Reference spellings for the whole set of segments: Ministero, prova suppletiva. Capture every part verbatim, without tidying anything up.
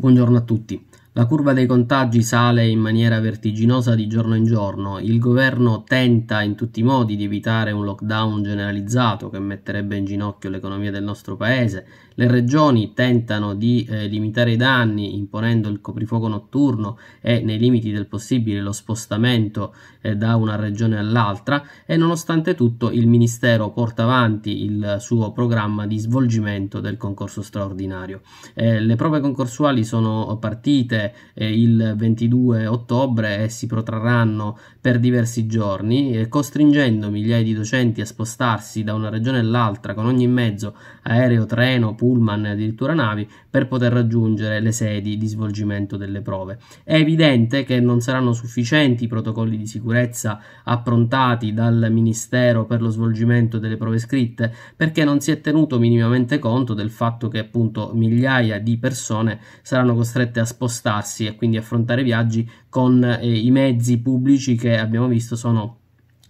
Buongiorno a tutti. La curva dei contagi sale in maniera vertiginosa di giorno in giorno. Il governo tenta in tutti i modi di evitare un lockdown generalizzato che metterebbe in ginocchio l'economia del nostro paese. Le regioni tentano di eh, limitare i danni imponendo il coprifuoco notturno e, nei limiti del possibile, lo spostamento eh, da una regione all'altra, e nonostante tutto il Ministero porta avanti il suo programma di svolgimento del concorso straordinario. Eh, le prove concorsuali sono partite il ventidue ottobre e si protrarranno per diversi giorni, costringendo migliaia di docenti a spostarsi da una regione all'altra con ogni mezzo, aereo, treno, pullman e addirittura navi, per poter raggiungere le sedi di svolgimento delle prove. È evidente che non saranno sufficienti i protocolli di sicurezza approntati dal Ministero per lo svolgimento delle prove scritte, perché non si è tenuto minimamente conto del fatto che, appunto, migliaia di persone saranno costrette a spostarsi e quindi affrontare viaggi con eh, i mezzi pubblici che abbiamo visto sono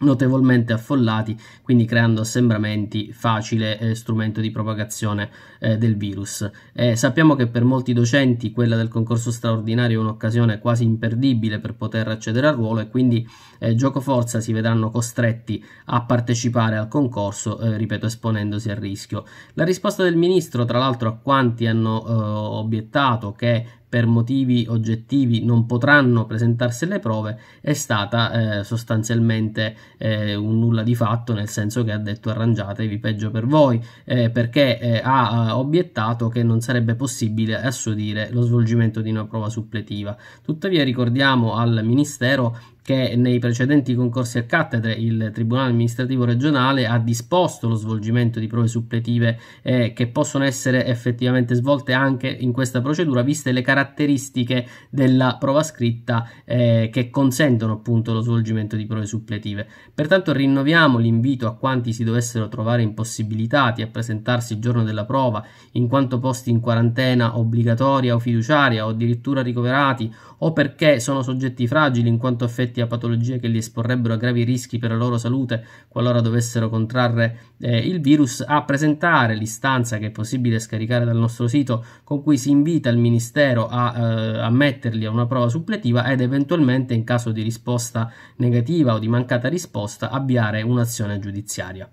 notevolmente affollati, quindi creando assembramenti, facile eh, strumento di propagazione eh, del virus. Eh, sappiamo che per molti docenti quella del concorso straordinario è un'occasione quasi imperdibile per poter accedere al ruolo, e quindi eh, gioco forza si vedranno costretti a partecipare al concorso, eh, ripeto, esponendosi al rischio. La risposta del ministro, tra l'altro, a quanti hanno eh, obiettato che per motivi oggettivi non potranno presentarsi le prove, è stata eh, sostanzialmente eh, un nulla di fatto, nel senso che ha detto arrangiatevi, peggio per voi, eh, perché eh, ha obiettato che non sarebbe possibile, a suo dire, lo svolgimento di una prova suppletiva. Tuttavia ricordiamo al Ministero che nei precedenti concorsi a cattedre il Tribunale Amministrativo Regionale ha disposto lo svolgimento di prove suppletive eh, che possono essere effettivamente svolte anche in questa procedura, viste le caratteristiche della prova scritta eh, che consentono appunto lo svolgimento di prove suppletive. Pertanto rinnoviamo l'invito a quanti si dovessero trovare impossibilitati a presentarsi il giorno della prova, in quanto posti in quarantena obbligatoria o fiduciaria, o addirittura ricoverati, o perché sono soggetti fragili in quanto affetti a patologie che li esporrebbero a gravi rischi per la loro salute qualora dovessero contrarre eh, il virus, a presentare l'istanza, che è possibile scaricare dal nostro sito, con cui si invita il Ministero a eh, ammetterli a una prova suppletiva, ed eventualmente, in caso di risposta negativa o di mancata risposta, avviare un'azione giudiziaria.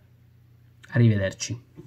Arrivederci.